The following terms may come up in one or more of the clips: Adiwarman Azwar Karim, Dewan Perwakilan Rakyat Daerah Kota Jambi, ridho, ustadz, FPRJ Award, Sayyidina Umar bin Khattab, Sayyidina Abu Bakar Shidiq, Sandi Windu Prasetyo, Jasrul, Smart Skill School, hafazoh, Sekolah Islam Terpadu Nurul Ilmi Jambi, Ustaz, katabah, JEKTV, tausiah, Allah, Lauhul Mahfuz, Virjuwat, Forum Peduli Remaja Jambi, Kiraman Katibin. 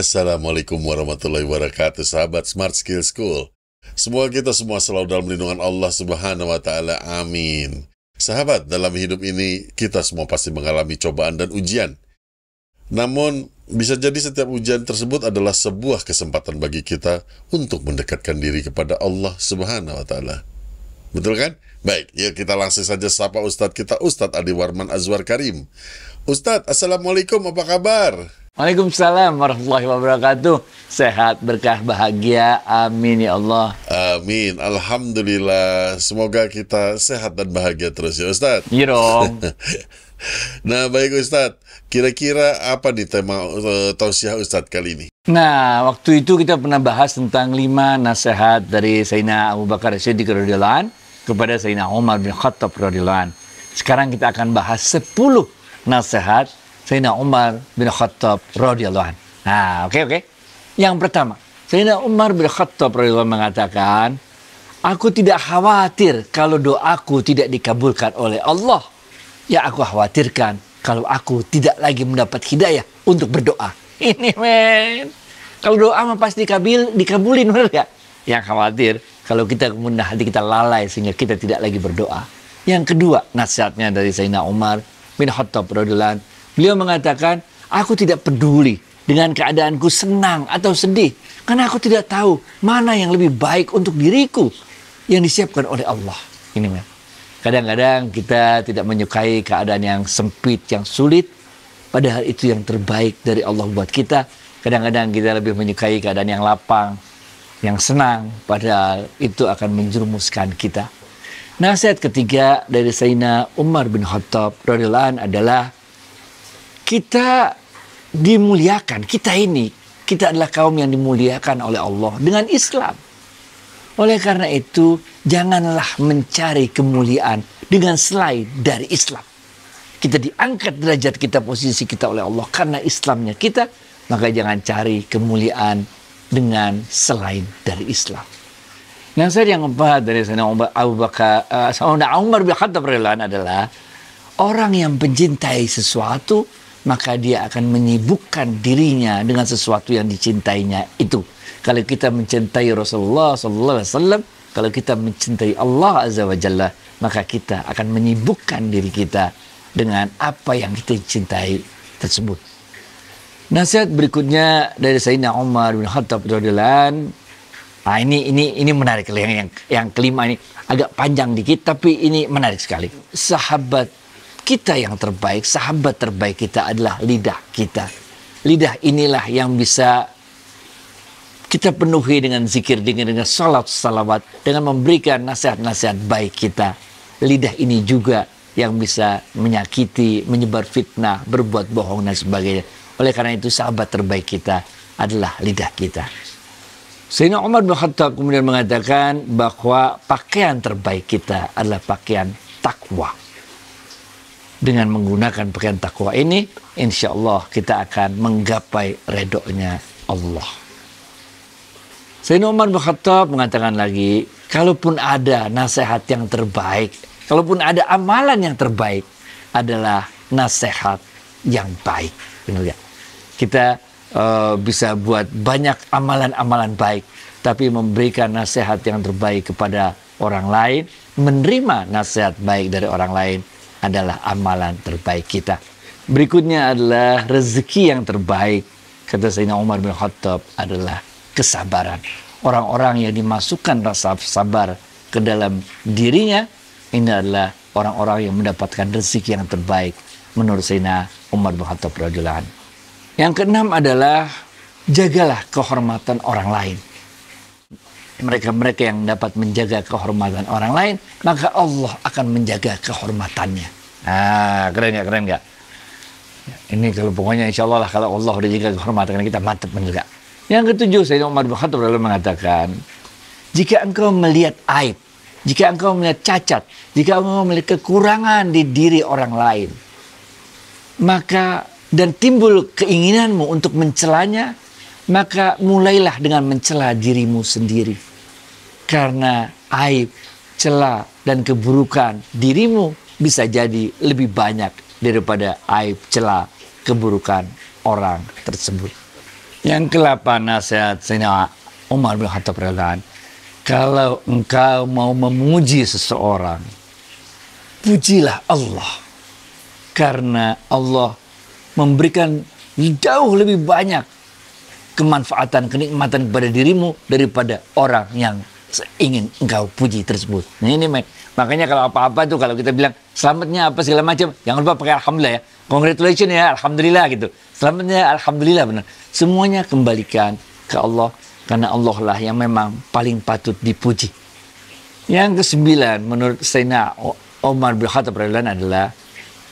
Assalamualaikum warahmatullahi wabarakatuh, sahabat Smart Skill School. Semoga kita semua selalu dalam lindungan Allah Subhanahu wa Ta'ala. Amin. Sahabat, dalam hidup ini kita semua pasti mengalami cobaan dan ujian. Namun, bisa jadi setiap ujian tersebut adalah sebuah kesempatan bagi kita untuk mendekatkan diri kepada Allah Subhanahu wa Ta'ala. Betul kan? Baik, yuk kita langsung saja sapa Ustadz kita, Ustadz Adiwarman Azwar Karim. Ustadz, Assalamualaikum, apa kabar? Waalaikumsalam warahmatullahi wabarakatuh. Sehat, berkah, bahagia. Amin ya Allah. Amin. Alhamdulillah. Semoga kita sehat dan bahagia terus ya Ustadz. Iya dong. Nah baik Ustadz, kira-kira apa nih tema tausiah Ustadz kali ini? Nah waktu itu kita pernah bahas tentang 5 nasihat dari Sayyidina Abu Bakar Shidiq radhiyallahu anhu kepada Sayyidina Umar bin Khattab radhiyallahu anhu. Sekarang kita akan bahas 10 nasihat Sayyidina Umar bin Khattab radhiyallahu anhu. Nah, oke. Yang pertama, Sayyidina Umar bin Khattab radhiyallahu anhu mengatakan, "Aku tidak khawatir kalau doaku tidak dikabulkan oleh Allah. Ya, aku khawatirkan kalau aku tidak lagi mendapat hidayah untuk berdoa." Ini men. Kalau doa mah pasti dikabulin, benar enggak? Yang khawatir kalau kita kemudian hati kita lalai sehingga kita tidak lagi berdoa. Yang kedua, nasihatnya dari Sayyidina Umar bin Khattab radhiyallahu anhu. Beliau mengatakan, aku tidak peduli dengan keadaanku senang atau sedih. Karena aku tidak tahu mana yang lebih baik untuk diriku yang disiapkan oleh Allah. Ini men. Kadang-kadang kita tidak menyukai keadaan yang sempit, yang sulit. Padahal itu yang terbaik dari Allah buat kita. Kadang-kadang kita lebih menyukai keadaan yang lapang, yang senang. Padahal itu akan menjerumuskan kita. Nasihat ketiga dari Sayyidina Umar bin Khattab radhiyallahu anhu adalah, kita dimuliakan, kita adalah kaum yang dimuliakan oleh Allah dengan Islam. Oleh karena itu, janganlah mencari kemuliaan dengan selain dari Islam. Kita diangkat derajat kita, posisi kita oleh Allah karena Islamnya kita, maka jangan cari kemuliaan dengan selain dari Islam. Yang saya yang keempat dari Sayyidina Umar bin Khattab adalah, orang yang mencintai sesuatu, maka dia akan menyibukkan dirinya dengan sesuatu yang dicintainya itu. Kalau kita mencintai Rasulullah SAW, kalau kita mencintai Allah Azza wa Jalla, maka kita akan menyibukkan diri kita dengan apa yang kita cintai tersebut. Nasihat berikutnya dari Sayyidina Umar bin Khattab radhiyallahu anhu. Nah, ini menarik, yang kelima ini agak panjang dikit tapi ini menarik sekali. Sahabat kita yang terbaik, sahabat terbaik kita adalah lidah kita. Lidah inilah yang bisa kita penuhi dengan zikir, dengan salat, salawat, dengan memberikan nasihat-nasihat baik kita. Lidah ini juga yang bisa menyakiti, menyebar fitnah, berbuat bohong dan sebagainya. Oleh karena itu sahabat terbaik kita adalah lidah kita. Sayyidina Umar bin Khattab kemudian mengatakan bahwa pakaian terbaik kita adalah pakaian takwa. Dengan menggunakan pakaian takwa ini, insya Allah kita akan menggapai ridhonya Allah. Sayyidina Umar bin Khattab mengatakan lagi, kalaupun ada nasihat yang terbaik, kalaupun ada amalan yang terbaik, adalah nasihat yang baik. Kita bisa buat banyak amalan-amalan baik, tapi memberikan nasihat yang terbaik kepada orang lain, menerima nasihat baik dari orang lain, adalah amalan terbaik kita. Berikutnya adalah rezeki yang terbaik, kata Sayyidina Umar bin Khattab, adalah kesabaran. Orang-orang yang dimasukkan rasa sabar ke dalam dirinya, ini adalah orang-orang yang mendapatkan rezeki yang terbaik menurut Sayyidina Umar bin Khattab radhiyallahu anhu. Yang keenam adalah, jagalah kehormatan orang lain. Mereka-mereka yang dapat menjaga kehormatan orang lain, maka Allah akan menjaga kehormatannya. Ah, keren nggak? Ini kalau pokoknya insya Allah lah, kalau Allah udah jaga kehormatan kita, mantep juga. Yang ketujuh, Sayyidina Umar bin Khattab mengatakan, jika engkau melihat aib, jika engkau melihat cacat, jika engkau melihat kekurangan di diri orang lain, maka dan timbul keinginanmu untuk mencelanya, maka mulailah dengan mencela dirimu sendiri. Karena aib, cela, dan keburukan dirimu bisa jadi lebih banyak daripada aib, cela, keburukan orang tersebut. Yang ke-8 nasihat Sayyidina Umar bin Khattab, kalau engkau mau memuji seseorang, pujilah Allah, karena Allah memberikan jauh lebih banyak kemanfaatan, kenikmatan kepada dirimu daripada orang yang ingin engkau puji tersebut. Nah, ini makanya kalau apa-apa tuh, kalau kita bilang selamatnya apa segala macam, jangan lupa pakai alhamdulillah ya, congratulations ya, alhamdulillah gitu, selamatnya alhamdulillah, benar. Semuanya kembalikan ke Allah, karena Allah lah yang memang paling patut dipuji. Yang ke-9 menurut Sayyidina Umar bin Khattab adalah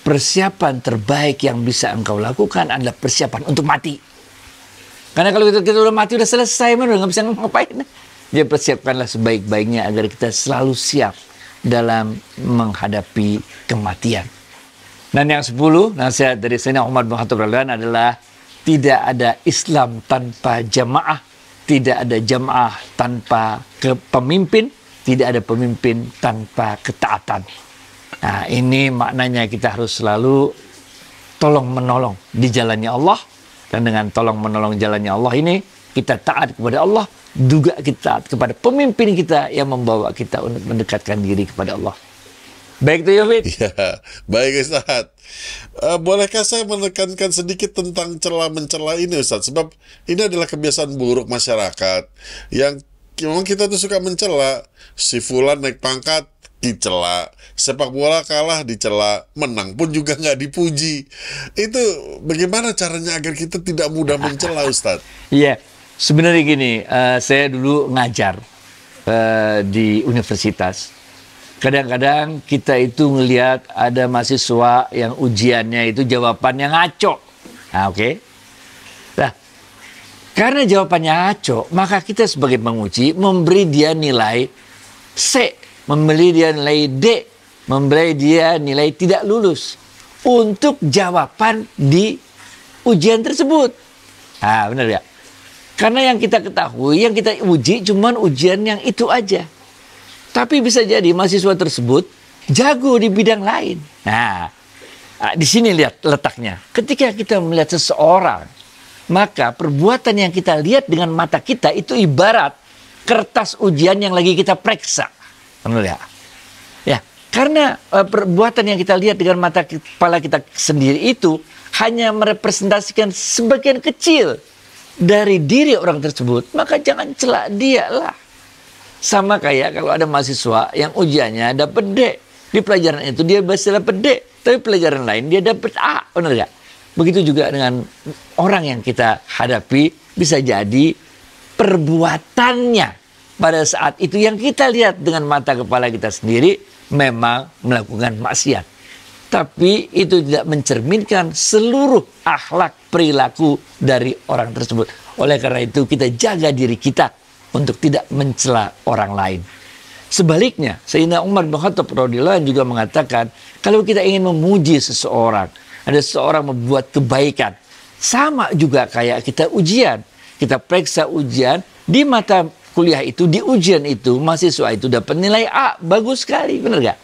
persiapan terbaik yang bisa engkau lakukan adalah persiapan untuk mati. Karena kalau kita udah mati, udah selesai, udah nggak bisa ngapain. Jadi persiapkanlah sebaik-baiknya agar kita selalu siap dalam menghadapi kematian. Dan yang 10 nasihat dari Sayyidina Umar bin Khattab adalah tidak ada Islam tanpa jamaah, tidak ada jamaah tanpa kepemimpin, tidak ada pemimpin tanpa ketaatan. Nah, ini maknanya kita harus selalu tolong menolong di jalannya Allah, dan dengan tolong menolong jalannya Allah ini kita taat kepada Allah, juga kita kepada pemimpin kita yang membawa kita untuk mendekatkan diri kepada Allah. Baik tuh Yofid? Ya, baik Ustaz. Bolehkah saya menekankan sedikit tentang celah-mencela ini Ustaz? Sebab ini adalah kebiasaan buruk masyarakat yang memang kita tuh suka mencela. Si fulan naik pangkat dicela, sepak bola kalah dicela, menang pun juga nggak dipuji. Itu bagaimana caranya agar kita tidak mudah mencela Ustaz? Iya. Sebenarnya gini, saya dulu ngajar di universitas. Kadang-kadang kita itu ngelihat ada mahasiswa yang ujiannya itu jawabannya ngaco. Nah, oke. Nah, karena jawabannya ngaco, maka kita sebagai penguji memberi dia nilai C, memberi dia nilai D, memberi dia nilai tidak lulus untuk jawaban di ujian tersebut. Ah, benar ya? Karena yang kita ketahui, yang kita uji cuman ujian yang itu aja. Tapi bisa jadi mahasiswa tersebut jago di bidang lain. Nah, di sini lihat letaknya. Ketika kita melihat seseorang, maka perbuatan yang kita lihat dengan mata kita itu ibarat kertas ujian yang lagi kita periksa. Benar ya? Ya, karena perbuatan yang kita lihat dengan mata kepala kita sendiri itu hanya merepresentasikan sebagian kecil dari diri orang tersebut, maka jangan celak dia lah. Sama kayak kalau ada mahasiswa yang ujiannya dapat D, di pelajaran itu dia pasti dapat D, tapi pelajaran lain dia dapat A, benar nggak? Begitu juga dengan orang yang kita hadapi, bisa jadi perbuatannya pada saat itu yang kita lihat dengan mata kepala kita sendiri memang melakukan maksiat, tapi itu tidak mencerminkan seluruh akhlak perilaku dari orang tersebut. Oleh karena itu kita jaga diri kita untuk tidak mencela orang lain. Sebaliknya, Sayyidina Umar bin Khattab radhiyallahu anhu juga mengatakan, kalau kita ingin memuji seseorang, ada seseorang membuat kebaikan, sama juga kayak kita ujian, kita periksa ujian, di mata kuliah itu, di ujian itu, mahasiswa itu dapat nilai A, bagus sekali, benar nggak?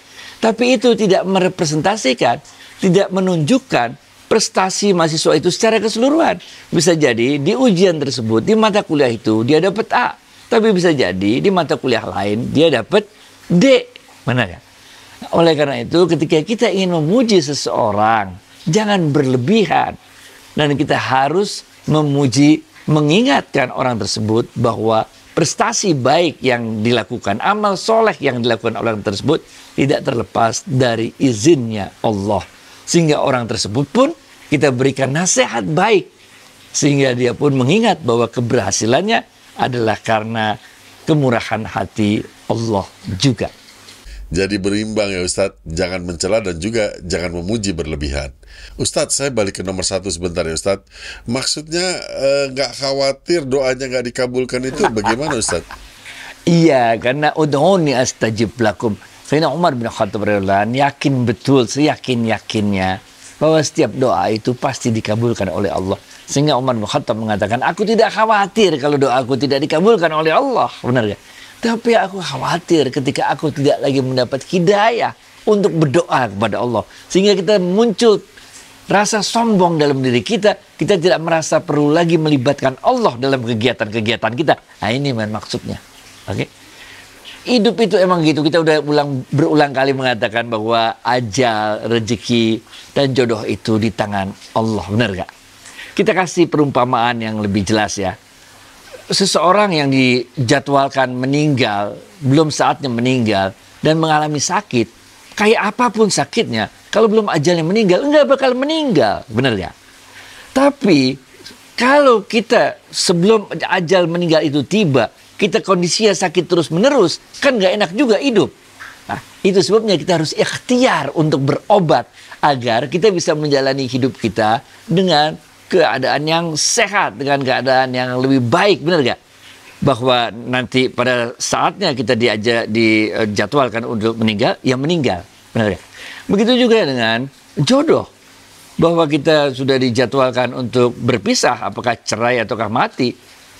Tapi itu tidak merepresentasikan, tidak menunjukkan prestasi mahasiswa itu secara keseluruhan. Bisa jadi di ujian tersebut, di mata kuliah itu dia dapat A. Tapi bisa jadi di mata kuliah lain dia dapat D. Benar ya? Oleh karena itu ketika kita ingin memuji seseorang, jangan berlebihan. Dan kita harus memuji, mengingatkan orang tersebut bahwa prestasi baik yang dilakukan, amal soleh yang dilakukan orang tersebut tidak terlepas dari izinnya Allah. Sehingga orang tersebut pun kita berikan nasihat baik, sehingga dia pun mengingat bahwa keberhasilannya adalah karena kemurahan hati Allah juga. Jadi berimbang ya Ustadz, jangan mencela dan juga jangan memuji berlebihan. Ustadz, saya balik ke nomor 1 sebentar ya Ustadz. Maksudnya nggak khawatir doanya nggak dikabulkan itu bagaimana Ustadz? Iya, karena udhuni astajib lakum. Sayyidina Umar bin Khattab yakin betul, seyakin-yakinnya bahwa setiap doa itu pasti dikabulkan oleh Allah. Sehingga Umar bin Khattab mengatakan, aku tidak khawatir kalau doaku tidak dikabulkan oleh Allah. Benar ya? Tapi aku khawatir ketika aku tidak lagi mendapat hidayah untuk berdoa kepada Allah. Sehingga kita muncul rasa sombong dalam diri kita, kita tidak merasa perlu lagi melibatkan Allah dalam kegiatan-kegiatan kita. Nah ini maksudnya. Oke. Hidup itu emang gitu. Kita udah berulang kali mengatakan bahwa ajal, rezeki, dan jodoh itu di tangan Allah. Benar gak? Kita kasih perumpamaan yang lebih jelas ya. Seseorang yang dijadwalkan meninggal, belum saatnya meninggal, dan mengalami sakit, kayak apapun sakitnya, kalau belum ajalnya meninggal, enggak bakal meninggal. Benar ya? Tapi, kalau kita sebelum ajal meninggal itu tiba, kita kondisinya sakit terus-menerus, kan enggak enak juga hidup. Nah, itu sebabnya kita harus ikhtiar untuk berobat, agar kita bisa menjalani hidup kita dengan keadaan yang sehat, dengan keadaan yang lebih baik. Benar gak? Bahwa nanti pada saatnya kita dijadwalkan untuk meninggal, ya meninggal. Benar gak? Begitu juga dengan jodoh, bahwa kita sudah dijadwalkan untuk berpisah, apakah cerai ataukah mati,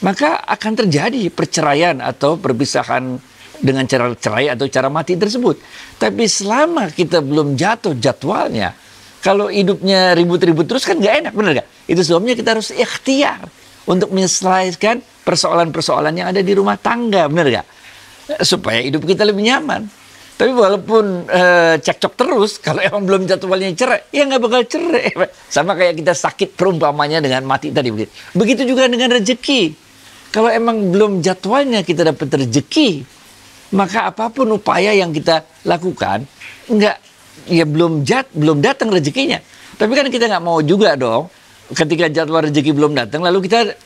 maka akan terjadi perceraian atau perpisahan dengan cara cerai atau cara mati tersebut. Tapi selama kita belum jatuh jadwalnya, kalau hidupnya ribut-ribut terus kan nggak enak, benar nggak? Itu sebabnya kita harus ikhtiar untuk menyelesaikan persoalan-persoalan yang ada di rumah tangga, benar nggak? Supaya hidup kita lebih nyaman. Tapi walaupun cekcok terus, kalau emang belum jadwalnya cerai, ya nggak bakal cerai. Sama kayak kita sakit perumpamannya dengan mati tadi. Begitu juga dengan rezeki. Kalau emang belum jadwalnya kita dapat rezeki, maka apapun upaya yang kita lakukan, nggak, ya belum datang rezekinya. Tapi kan kita nggak mau juga dong, ketika jadwal rezeki belum datang, lalu kita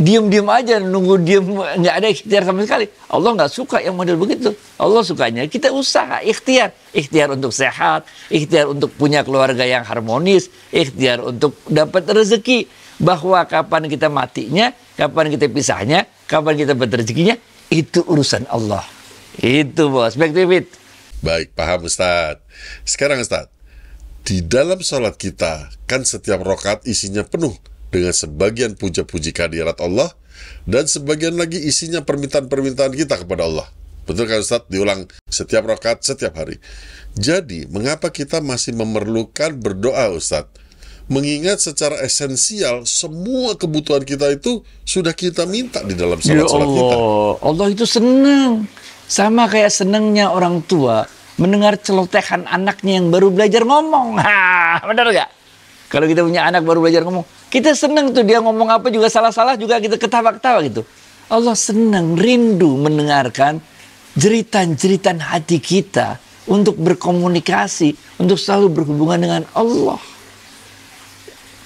diam-diam aja, nunggu diam, nggak ada ikhtiar sama sekali. Allah nggak suka yang model begitu. Allah sukanya kita usaha, ikhtiar. Ikhtiar untuk sehat, ikhtiar untuk punya keluarga yang harmonis, ikhtiar untuk dapat rezeki. Bahwa kapan kita matinya, kapan kita pisahnya, kapan kita dapat rezekinya, itu urusan Allah. Itu bos, back to it. Baik, paham Ustadz. Sekarang Ustadz, di dalam sholat kita, kan setiap rokat isinya penuh dengan sebagian puja-puji kehadirat Allah, dan sebagian lagi isinya permintaan-permintaan kita kepada Allah. Betul kan Ustadz? Diulang setiap rokat, setiap hari. Jadi, mengapa kita masih memerlukan berdoa Ustadz? Mengingat secara esensial semua kebutuhan kita itu sudah kita minta di dalam sholat-sholat kita. Allah itu senang. Sama kayak senangnya orang tua mendengar celotehan anaknya yang baru belajar ngomong. Ha, benar gak? Kalau kita punya anak baru belajar ngomong, kita seneng tuh dia ngomong apa juga salah-salah juga kita ketawa-ketawa gitu. Allah seneng, rindu mendengarkan jeritan-jeritan hati kita untuk berkomunikasi, untuk selalu berhubungan dengan Allah.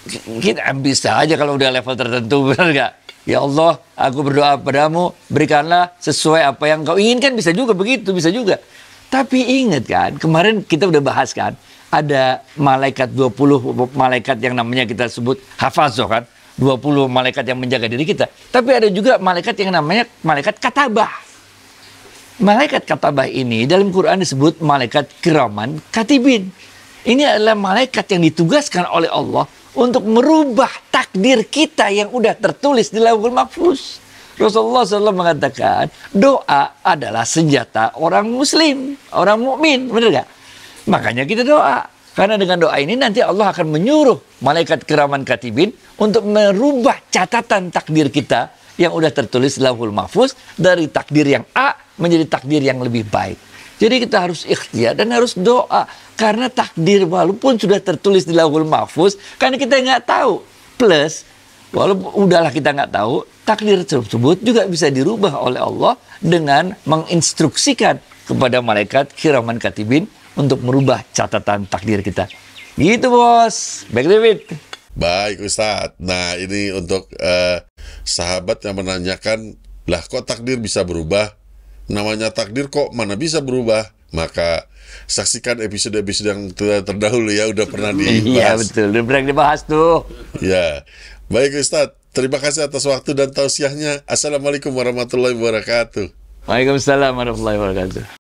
Kita bisa aja kalau udah level tertentu, benar gak? Ya Allah, aku berdoa padamu, berikanlah sesuai apa yang kau inginkan, bisa juga begitu, bisa juga. Tapi ingat kan, kemarin kita udah bahas kan, ada malaikat 20 malaikat yang namanya kita sebut hafazoh kan, 20 malaikat yang menjaga diri kita. Tapi ada juga malaikat yang namanya malaikat katabah. Malaikat katabah ini dalam Quran disebut malaikat kiraman katibin. Ini adalah malaikat yang ditugaskan oleh Allah untuk merubah takdir kita yang udah tertulis di Lauhul Mahfuz. Rasulullah SAW mengatakan doa adalah senjata orang muslim, orang mukmin, benar gak? Makanya kita doa. Karena dengan doa ini nanti Allah akan menyuruh malaikat kiraman katibin untuk merubah catatan takdir kita yang udah tertulis Lauhul Mahfuz dari takdir yang A menjadi takdir yang lebih baik. Jadi kita harus ikhtiar dan harus doa. Karena takdir walaupun sudah tertulis di Lauhul Mahfuz, karena kita nggak tahu. Plus, walaupun udahlah kita nggak tahu, takdir tersebut juga bisa dirubah oleh Allah dengan menginstruksikan kepada malaikat kiraman katibin untuk merubah catatan takdir kita. Gitu bos. Back to it. Baik Ustadz. Nah ini untuk sahabat yang menanyakan, lah kok takdir bisa berubah? Namanya takdir kok mana bisa berubah? Maka saksikan episode-episode yang terdahulu ya. Udah pernah dibahas. Iya betul. Udah pernah dibahas tuh. Ya. Baik Ustadz. Terima kasih atas waktu dan tausiahnya. Assalamualaikum warahmatullahi wabarakatuh. Waalaikumsalam warahmatullahi wabarakatuh.